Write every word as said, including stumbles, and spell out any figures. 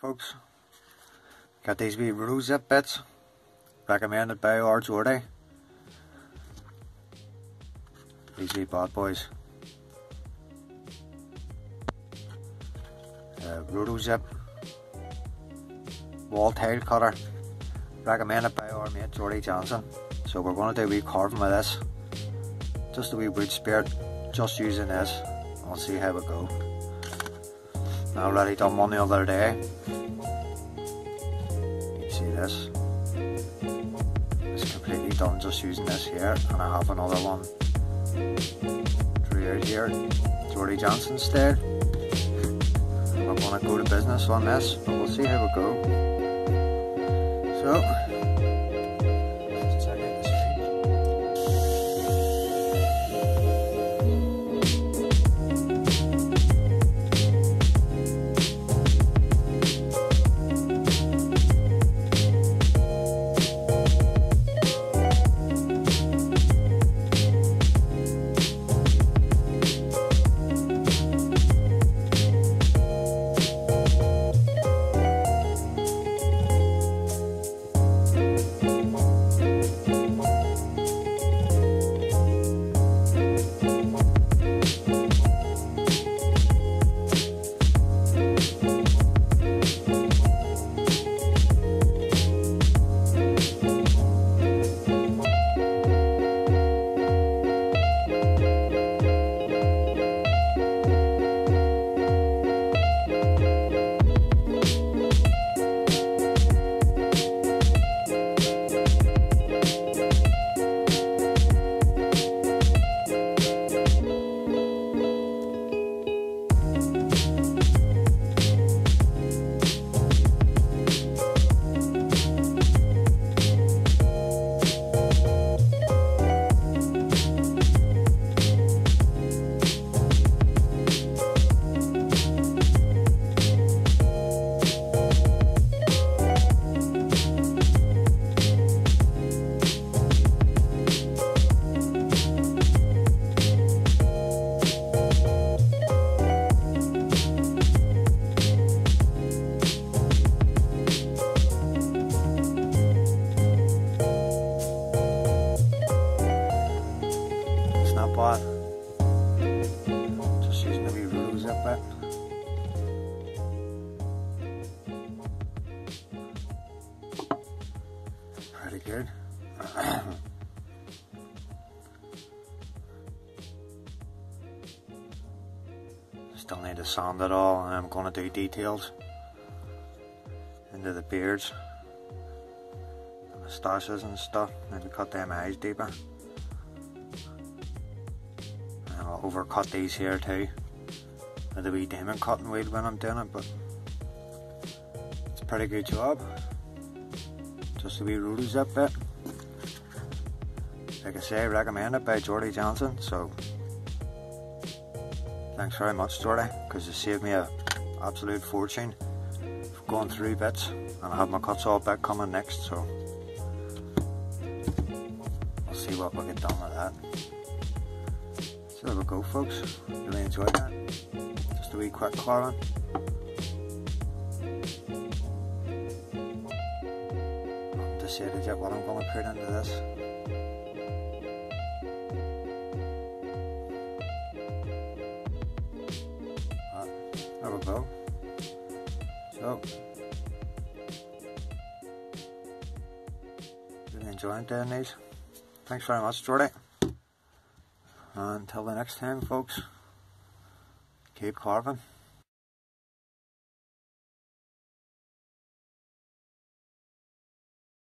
Folks, got these wee Roto Zip bits recommended by our Jordy. These wee bad boys. Uh, Roto Zip wall tile cutter recommended by our mate Jordy Jansen. So we're going to do a wee carving with this, just a wee wood spear, just using this. We'll see how it goes. I already done one the other day. You see this? It's completely done just using this here, and I have another one through here, Jordy Jansen style. I'm gonna go to business on this, but we'll see how it goes. So. But just using a few rules up there. Pretty good. Still need to sand it all, and I'm gonna do details into the beards and the stashes and stuff, and then cut them eyes deeper. I'll overcut these here too with a wee diamond cutting wheel when I'm doing it, but it's a pretty good job. Just a wee Roto Zip bit. Like I say, recommended by Jordy Jansen, so thanks very much, Jordy, because you saved me a absolute fortune for going through bits, and I have my cuts all bit coming next, so I'll see what we get done with that. So there we go, folks, really enjoyed that, just a wee quick carving. I haven't decided yet what I'm going to put into this. But there we go, so really enjoying doing these. Thanks very much, Jordy. Until the next time, folks, keep carving.